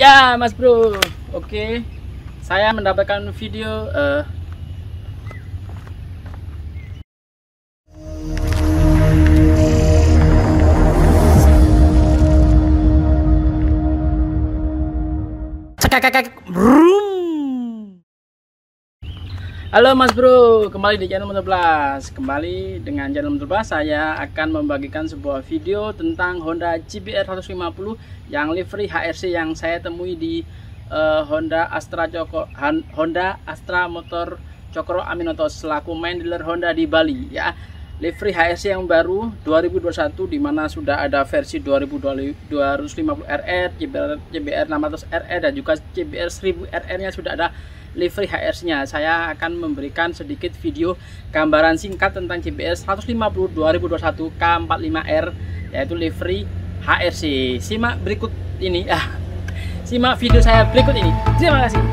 Ya Mas Bro, oke, saya mendapatkan video Halo Mas Bro, kembali di channel Motoblast. Kembali dengan channel Motoblast, saya akan membagikan sebuah video tentang Honda CBR150 yang livery HRC yang saya temui di Honda Astra Motor Cokro Aminoto selaku main dealer Honda di Bali ya. Livery HRC yang baru 2021 dimana sudah ada versi 250 RR, CBR 600 RR dan juga CBR 1000 RR nya sudah ada livery HRC-nya. Saya akan memberikan sedikit video gambaran singkat tentang CBR 150 2021 K45R yaitu livery HRC. Simak berikut ini. Simak video saya berikut ini. Terima kasih.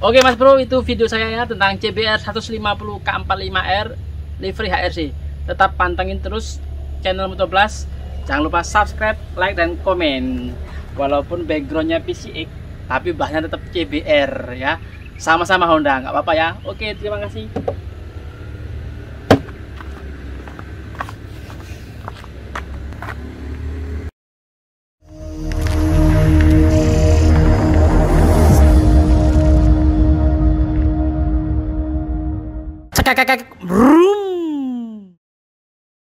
Oke Mas Bro, itu video saya ya tentang CBR 150 K45R livery HRC. Tetap pantengin terus channel Motoblast. Jangan lupa subscribe, like, dan komen. Walaupun backgroundnya PCX, tapi bahannya tetap CBR ya. Sama-sama Honda, nggak apa-apa ya. Oke, terima kasih. Kakak, room.